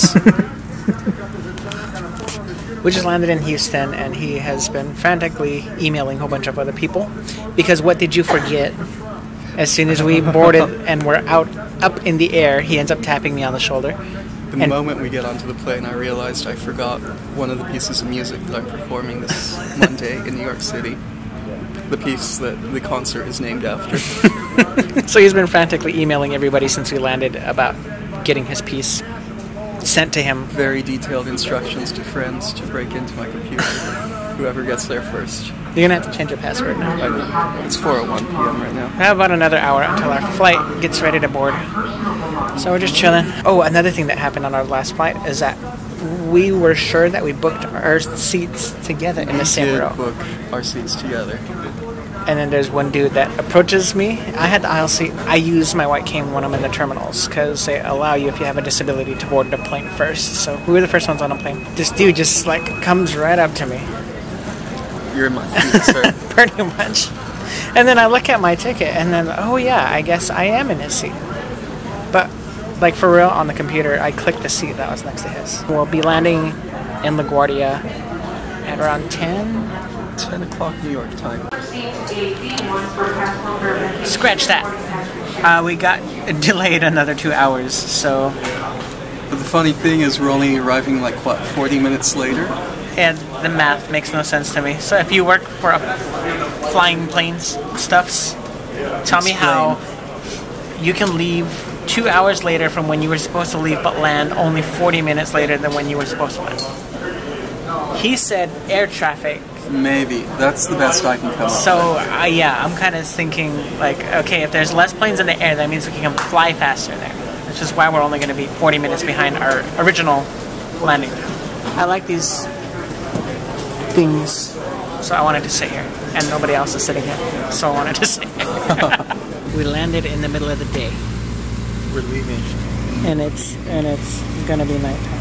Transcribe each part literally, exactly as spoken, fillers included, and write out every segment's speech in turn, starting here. States. We just landed in Houston, and he has been frantically emailing a whole bunch of other people because what did you forget? As soon as we boarded and were out up in the air, he ends up tapping me on the shoulder. The and moment we get onto the plane, I realized I forgot one of the pieces of music that I'm performing this Monday in New York City. The piece that the concert is named after. So he's been frantically emailing everybody since we landed about getting his piece sent to him. Very detailed instructions to friends to break into my computer. Whoever gets there first. You're going to have to change your password now. I know. It's four oh one p m right now. We have about another hour until our flight gets ready to board. So we're just chilling. Oh, another thing that happened on our last flight is that we were sure that we booked our seats together in we the same did row. book our seats together. And then there's one dude that approaches me. I had the aisle seat. I use my white cane when I'm in the terminals because they allow you, if you have a disability, to board the plane first. So we were the first ones on the plane. This dude just like comes right up to me. You're in my seat, sir. Pretty much. And then I look at my ticket and then, oh yeah, I guess I am in his seat. But like for real, on the computer, I clicked the seat that was next to his. We'll be landing in LaGuardia at around ten. ten o'clock New York time. Scratch that. Uh, we got delayed another two hours, so... But the funny thing is we're only arriving like, what, forty minutes later? And the math makes no sense to me. So if you work for flying planes stuffs, yeah, tell me how you can leave two hours later from when you were supposed to leave but land only forty minutes later than when you were supposed to land. He said air traffic. Maybe. That's the best I can come up with. So, uh, yeah, I'm kind of thinking, like, okay, if there's less planes in the air, that means we can fly faster there. Which is why we're only going to be forty minutes behind our original landing. I like these things. So I wanted to sit here. And nobody else is sitting here. So I wanted to sit here. We landed in the middle of the day. We're leaving. And it's, and it's going to be nighttime.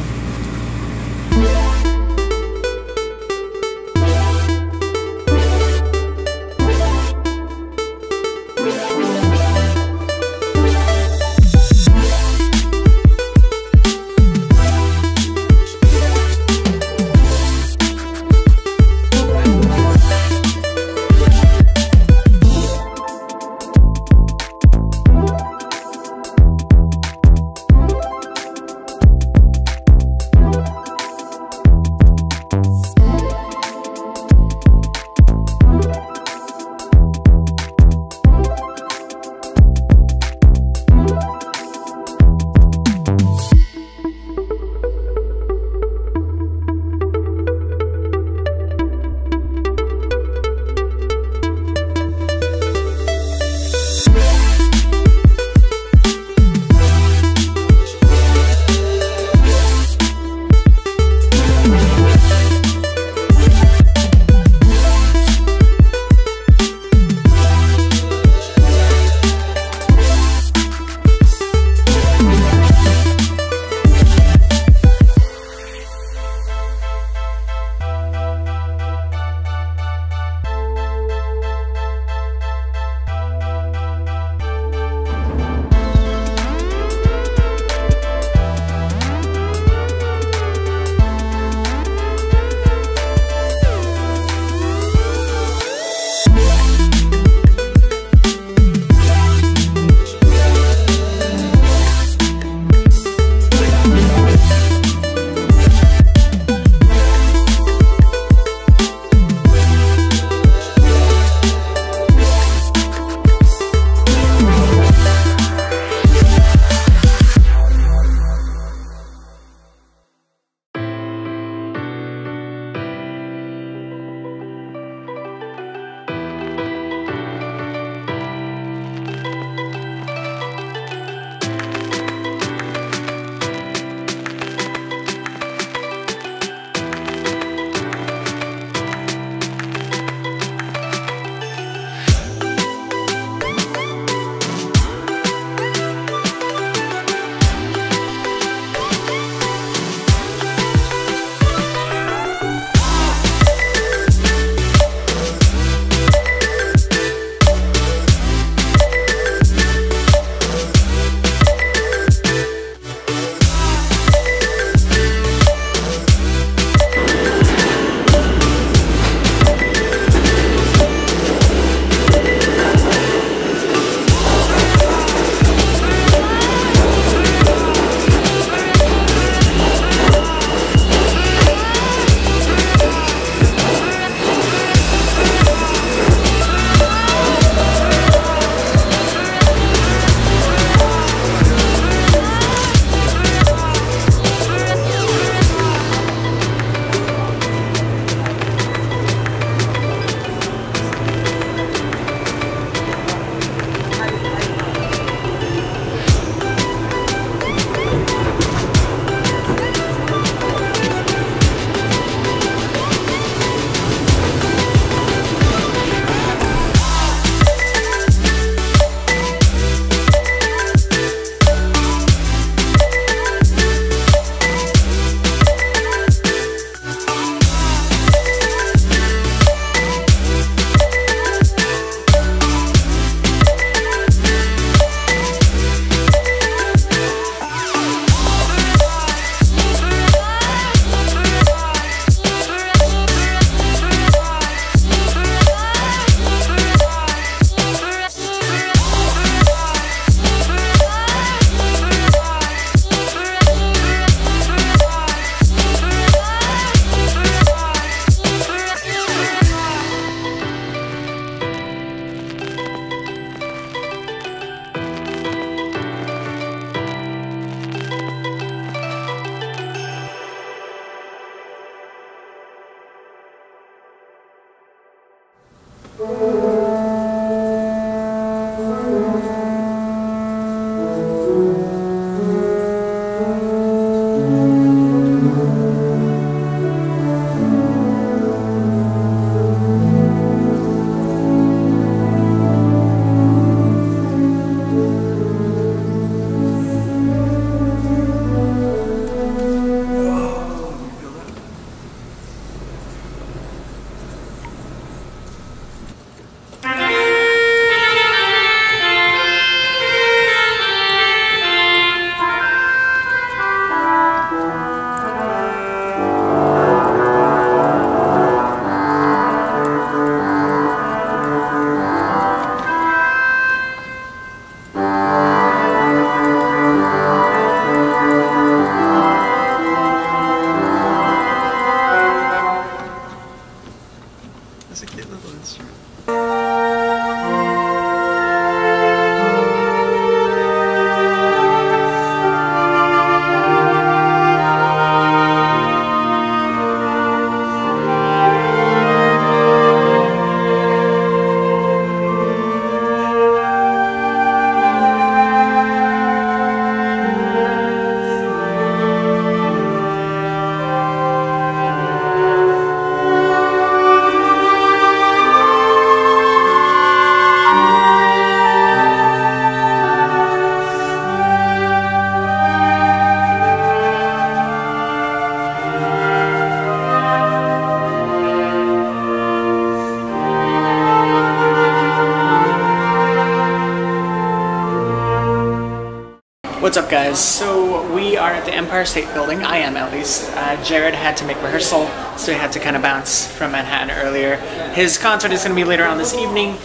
What's up, guys? So we are at the Empire State Building. I am, at least. Uh, Jared had to make rehearsal, so he had to kind of bounce from Manhattan earlier. His concert is going to be later on this evening.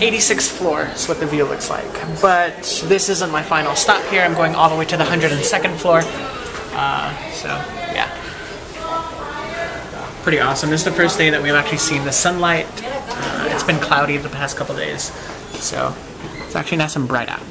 eighty-sixth floor is what the view looks like. But this isn't my final stop here. I'm going all the way to the one hundred and second floor. Uh, so, yeah. Pretty awesome. This is the first day that we've actually seen the sunlight. Uh, it's been cloudy the past couple days, so it's actually nice and bright out.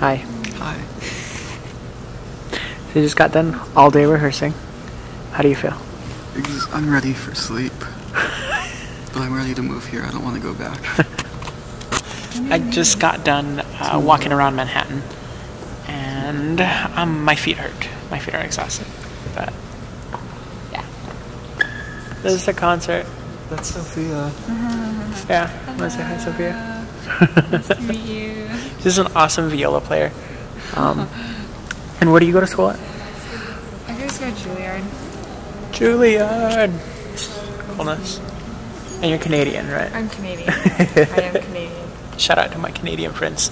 Hi. Hi. So you just got done all day rehearsing. How do you feel? Because I'm ready for sleep. But I'm ready to move here. I don't want to go back. I just got done uh, walking around Manhattan, and um, my feet hurt. My feet are exhausted. But yeah. This is the concert. That's Sophia. Yeah. Want to say hi, Sophia? Nice to meet you. This is an awesome viola player. Um, and where do you go to school at? I go to school at Juilliard. Juilliard! Coolness. And you're Canadian, right? I'm Canadian. I am Canadian. Shout out to my Canadian friends.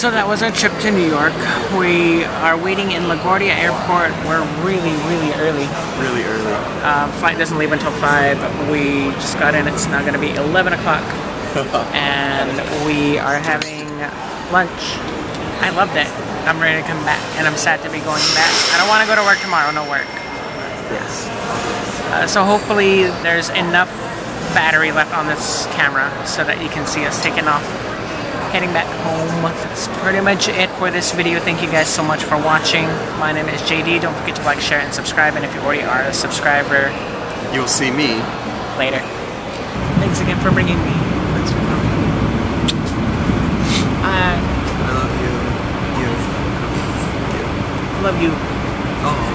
So that was our trip to New York. We are waiting in LaGuardia Airport. We're really, really early. Really early. Um, flight doesn't leave until five. We just got in. It's now going to be eleven o'clock. And we are having lunch. I loved it. I'm ready to come back. And I'm sad to be going back. I don't want to go to work tomorrow. No work. Yes. Uh, so hopefully there's enough battery left on this camera so that you can see us taking off. Heading back home. That's pretty much it for this video. Thank you guys so much for watching. My name is J D. Don't forget to like, share, and subscribe. And if you already are a subscriber, you'll see me later. Thanks again for bringing me. Thanks for coming. I, I love you. You. you. Love you. Oh.